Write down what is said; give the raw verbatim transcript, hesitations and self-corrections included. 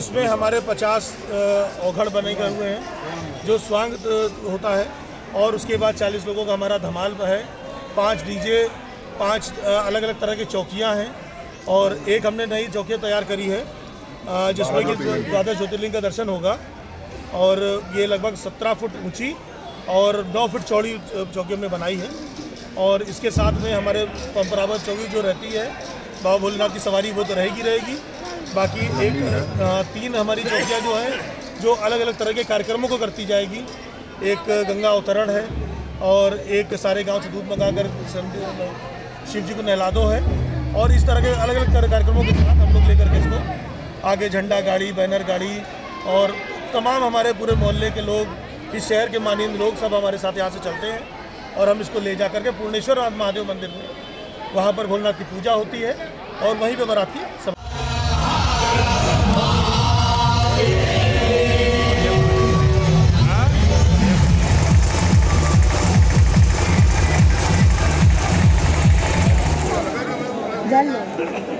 इसमें हमारे पचास औघड़ बने गए हुए हैं जो स्वांग होता है और उसके बाद चालीस लोगों का हमारा धमाल है। पांच डीजे, पांच अलग अलग तरह की चौकियां हैं और एक हमने नई चौकियां तैयार करी है जिसमें कि राधा ज्योतिर्लिंग का दर्शन होगा और ये लगभग सत्रह फुट ऊंची और नौ फुट चौड़ी चौकी हमने बनाई है। और इसके साथ में हमारे परंपरागत चौकी जो रहती है बाबा भोलेनाथ की सवारी वो तो रहेगी रहेगी बाकी एक तीन हमारी चौकियाँ जो हैं जो अलग अलग तरह के कार्यक्रमों को करती जाएगी। एक गंगा अवतरण है और एक सारे गांव से दूध मंगा कर शिव जी को नहला दो है और इस तरह के अलग अलग कार्यक्रमों के साथ हम लोग लेकर के इसको आगे झंडा गाड़ी, बैनर गाड़ी और तमाम हमारे पूरे मोहल्ले के लोग, इस शहर के माननीय लोग सब हमारे साथ यहाँ से चलते हैं और हम इसको ले जा कर के पूर्णेश्वर महादेव मंदिर में, वहाँ पर भोलेनाथ की पूजा होती है और वहीं पर बाराती सब। Dale.